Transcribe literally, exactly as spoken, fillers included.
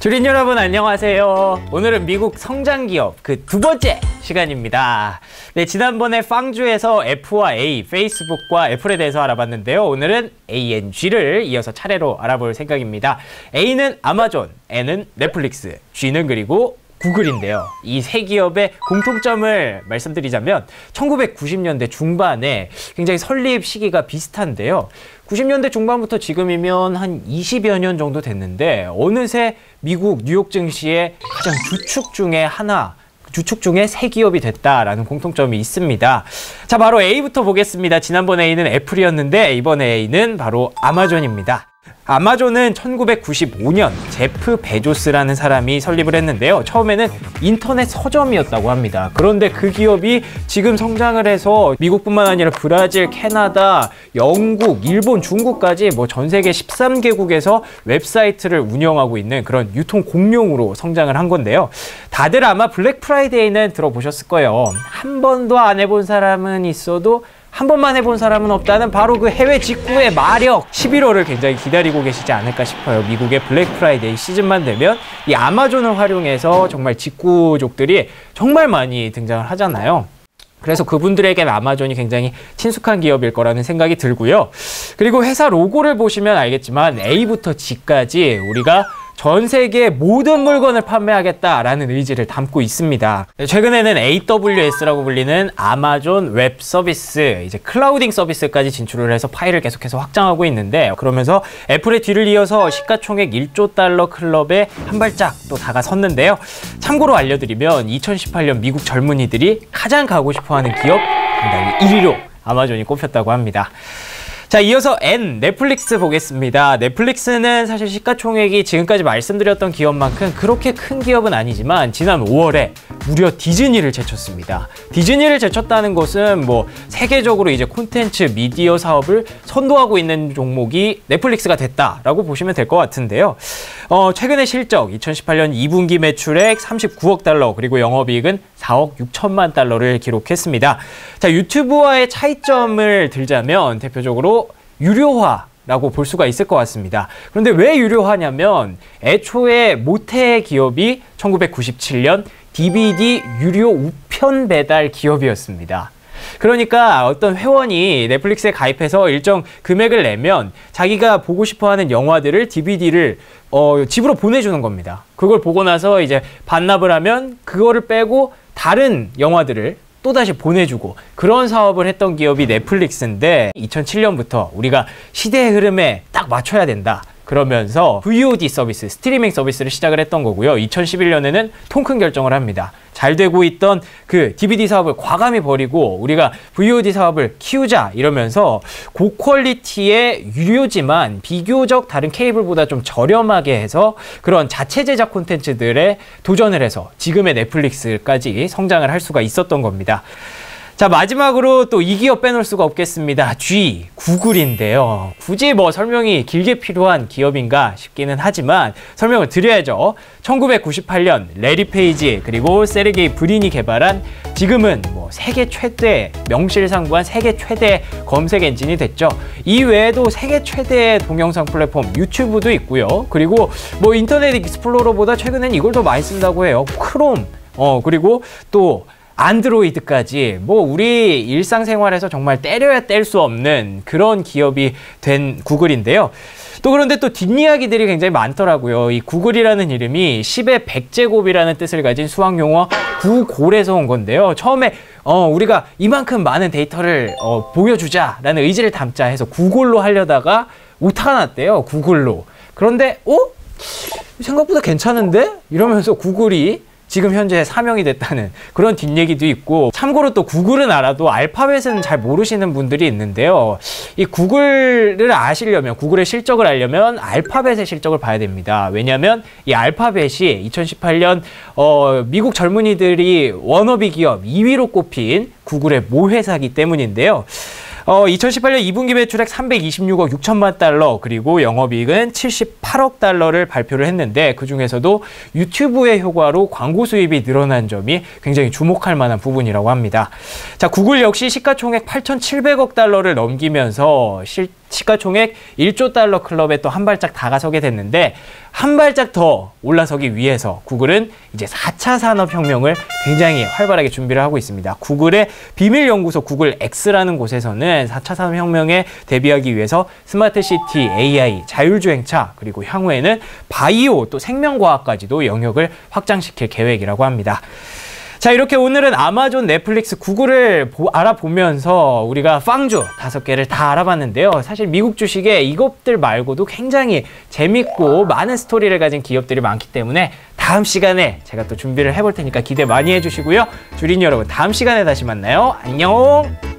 주린 여러분 안녕하세요. 오늘은 미국 성장기업 그 두 번째 시간입니다. 네, 지난번에 팡주에서 F와 A, 페이스북과 애플에 대해서 알아봤는데요. 오늘은 에이엔지를 이어서 차례로 알아볼 생각입니다. A는 아마존, N은 넷플릭스, G는 그리고 구글인데요. 이 세 기업의 공통점을 말씀드리자면 천구백구십 년대 중반에 굉장히 설립 시기가 비슷한데요. 구십 년대 중반부터 지금이면 한 이십여 년 정도 됐는데 어느새 미국 뉴욕 증시의 가장 주축 중에 하나, 주축 중에 세 기업이 됐다라는 공통점이 있습니다. 자, 바로 A부터 보겠습니다. 지난번 A는 애플이었는데 이번 A는 바로 아마존입니다. 아마존은 천구백구십오 년 제프 베조스라는 사람이 설립을 했는데요. 처음에는 인터넷 서점이었다고 합니다. 그런데 그 기업이 지금 성장을 해서 미국뿐만 아니라 브라질, 캐나다, 영국, 일본, 중국까지 뭐 전 세계 십삼 개국에서 웹사이트를 운영하고 있는 그런 유통 공룡으로 성장을 한 건데요. 다들 아마 블랙 프라이데이는 들어보셨을 거예요. 한 번도 안 해본 사람은 있어도 한 번만 해본 사람은 없다는 바로 그 해외 직구의 마력, 십일월을 굉장히 기다리고 계시지 않을까 싶어요. 미국의 블랙 프라이데이 시즌만 되면 이 아마존을 활용해서 정말 직구족들이 정말 많이 등장을 하잖아요. 그래서 그분들에게는 아마존이 굉장히 친숙한 기업일 거라는 생각이 들고요. 그리고 회사 로고를 보시면 알겠지만 A부터 G까지 우리가 전 세계 모든 물건을 판매하겠다라는 의지를 담고 있습니다. 최근에는 에이더블유에스라고 불리는 아마존 웹 서비스, 이제 클라우딩 서비스까지 진출을 해서 파일을 계속해서 확장하고 있는데, 그러면서 애플의 뒤를 이어서 시가총액 일조 달러 클럽에 한 발짝 또 다가섰는데요. 참고로 알려드리면 이천십팔 년 미국 젊은이들이 가장 가고 싶어하는 기업 당당히 일 위로 아마존이 꼽혔다고 합니다. 자, 이어서 N, 넷플릭스 보겠습니다. 넷플릭스는 사실 시가총액이 지금까지 말씀드렸던 기업만큼 그렇게 큰 기업은 아니지만 지난 오월에 무려 디즈니를 제쳤습니다. 디즈니를 제쳤다는 것은 뭐 세계적으로 이제 콘텐츠 미디어 사업을 선도하고 있는 종목이 넷플릭스가 됐다라고 보시면 될 것 같은데요. 어, 최근의 실적, 이천십팔 년 이 분기 매출액 삼십구억 달러, 그리고 영업이익은 사억 육천만 달러를 기록했습니다. 자, 유튜브와의 차이점을 들자면 대표적으로 유료화 라고 볼 수가 있을 것 같습니다. 그런데 왜 유료화냐면 애초에 모태 기업이 천구백구십칠 년 디비디 유료 우편 배달 기업이었습니다. 그러니까 어떤 회원이 넷플릭스에 가입해서 일정 금액을 내면 자기가 보고 싶어하는 영화들을 디비디를 어, 집으로 보내주는 겁니다. 그걸 보고 나서 이제 반납을 하면 그거를 빼고 다른 영화들을 또다시 보내주고 그런 사업을 했던 기업이 넷플릭스인데 이천칠 년부터 우리가 시대의 흐름에 딱 맞춰야 된다. 그러면서 브이오디 서비스, 스트리밍 서비스를 시작을 했던 거고요. 이천십일 년에는 통큰 결정을 합니다. 잘 되고 있던 그 디비디 사업을 과감히 버리고 우리가 브이오디 사업을 키우자 이러면서 고퀄리티의 유료지만 비교적 다른 케이블보다 좀 저렴하게 해서 그런 자체 제작 콘텐츠들에 도전을 해서 지금의 넷플릭스까지 성장을 할 수가 있었던 겁니다. 자, 마지막으로 또 이 기업 빼놓을 수가 없겠습니다. G, 구글인데요. 굳이 뭐 설명이 길게 필요한 기업인가 싶기는 하지만 설명을 드려야죠. 천구백구십팔 년 레리 페이지 그리고 세르게이 브린이 개발한 지금은 뭐 세계 최대, 명실상부한 세계 최대 검색 엔진이 됐죠. 이 외에도 세계 최대의 동영상 플랫폼 유튜브도 있고요. 그리고 뭐 인터넷 익스플로러보다 최근엔 이걸 더 많이 쓴다고 해요. 크롬, 어 그리고 또 안드로이드까지 뭐 우리 일상생활에서 정말 때려야 뗄 수 없는 그런 기업이 된 구글인데요. 또 그런데 또 뒷이야기들이 굉장히 많더라고요. 이 구글이라는 이름이 십의 백제곱이라는 뜻을 가진 수학용어 구골에서 온 건데요. 처음에 어, 우리가 이만큼 많은 데이터를 어, 보여주자라는 의지를 담자 해서 구골로 하려다가 오타가 났대요. 구글로. 그런데 어? 생각보다 괜찮은데? 이러면서 구글이 지금 현재 사명이 됐다는 그런 뒷얘기도 있고, 참고로 또 구글은 알아도 알파벳은 잘 모르시는 분들이 있는데요. 이 구글을 아시려면, 구글의 실적을 알려면 알파벳의 실적을 봐야 됩니다. 왜냐하면 이 알파벳이 이천십팔 년 어, 미국 젊은이들이 워너비 기업 이 위로 꼽힌 구글의 모회사기 때문인데요. 어, 이천십팔 년 이 분기 매출액 삼백이십육억 육천만 달러, 그리고 영업이익은 칠십팔억 달러를 발표를 했는데 그중에서도 유튜브의 효과로 광고 수입이 늘어난 점이 굉장히 주목할 만한 부분이라고 합니다. 자, 구글 역시 시가총액 팔천칠백억 달러를 넘기면서 실 시가총액 일조 달러 클럽에 또 한 발짝 다가서게 됐는데, 한 발짝 더 올라서기 위해서 구글은 이제 사 차 산업혁명을 굉장히 활발하게 준비를 하고 있습니다. 구글의 비밀연구소 구글 X라는 곳에서는 사 차 산업혁명에 대비하기 위해서 스마트시티, 에이아이, 자율주행차, 그리고 향후에는 바이오, 또 생명과학까지도 영역을 확장시킬 계획이라고 합니다. 자, 이렇게 오늘은 아마존, 넷플릭스, 구글을 보, 알아보면서 우리가 팡주 다섯 개를 다 알아봤는데요. 사실 미국 주식에 이것들 말고도 굉장히 재밌고 많은 스토리를 가진 기업들이 많기 때문에 다음 시간에 제가 또 준비를 해볼 테니까 기대 많이 해주시고요. 주린 여러분, 다음 시간에 다시 만나요. 안녕!